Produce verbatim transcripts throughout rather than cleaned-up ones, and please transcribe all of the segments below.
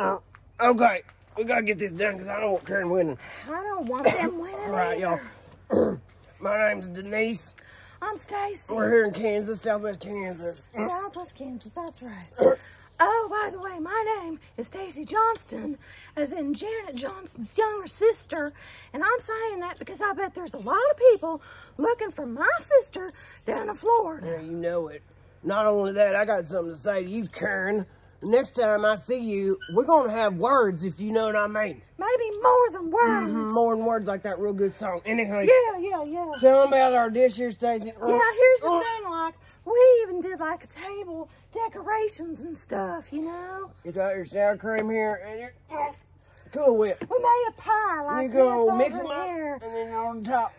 Uh, okay, we gotta get this done because I don't want Karen winning. I don't want them winning. All right, y'all. My name's Denise. I'm Stacy. We're here in Kansas, Southwest Kansas. Southwest Kansas, that's right. Oh, by the way, my name is Stacy Johnston, as in Janet Johnston's younger sister. And I'm saying that because I bet there's a lot of people looking for my sister down in Florida. Yeah, you know it. Not only that, I got something to say to you, Karen. Next time I see you, we're going to have words, if you know what I mean. Maybe more than words. Mm-hmm, more than words, like that real good song. Anyway. Yeah, yeah, yeah. Tell them about our dish here, Stacy. Yeah, here's the thing, like, we even did, like, a table decorations and stuff, you know? You got your sour cream here, and your cool whip. We made a pie like this over here. You go mix them up, and then on top,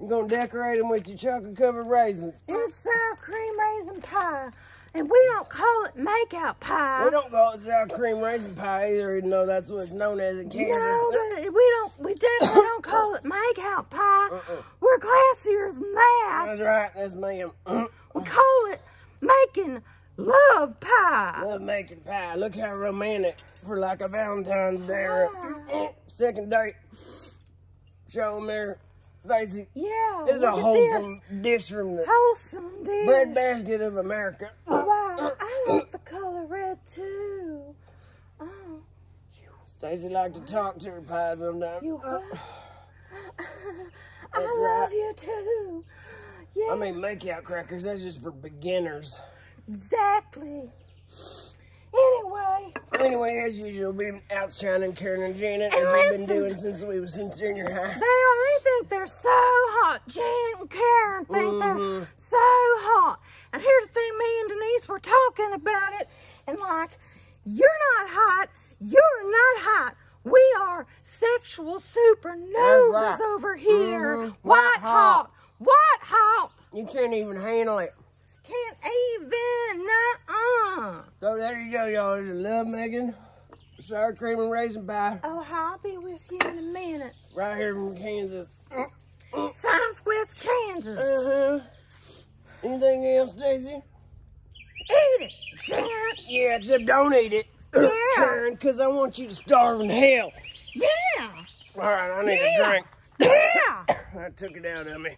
you're going to decorate them with your chocolate-covered raisins. It's sour cream raisin pie. And we don't call it make-out pie. We don't call it sour cream raisin pie either, even though that's what it's known as in Kansas. No, but we don't. We definitely don't call it make-out pie. Uh-uh. We're classier than that. That's right, that's ma'am. We call it making love pie. Love making pie. Look how romantic for like a Valentine's Day or a second date. Show them there. Stacy, yeah, this is a wholesome this. dish from the wholesome dish. bread basket of America. Wow, I like the color red too. Oh, Stacy liked to talk to her pie sometimes. You what? I love right. you too. Yeah. I mean, make-out crackers, that's just for beginners. Exactly. Anyway. Anyway, as usual, we've been outshining Karen and Janet, and as listen, we've been doing since we was in junior high. They, they think they're so hot. Janet and Karen think mm-hmm. they're so hot. And here's the thing, me and Denise were talking about it, and like, you're not hot, you're not hot. We are sexual supernovas right. over here. Mm-hmm. White, White hot. hot. White hot. You can't even handle it. Can't even, nuh-uh. So there you go, y'all. There's a love making sour cream and raisin pie. Oh, I'll be with you in a minute. Right here from Kansas. Southwest Kansas. Uh-huh. Anything else, Stacy? Eat it, Sharon. Yeah, except don't eat it. Yeah. Karen, because I want you to starve in hell. Yeah. All right, I need yeah. a drink. Yeah. I took it out of me.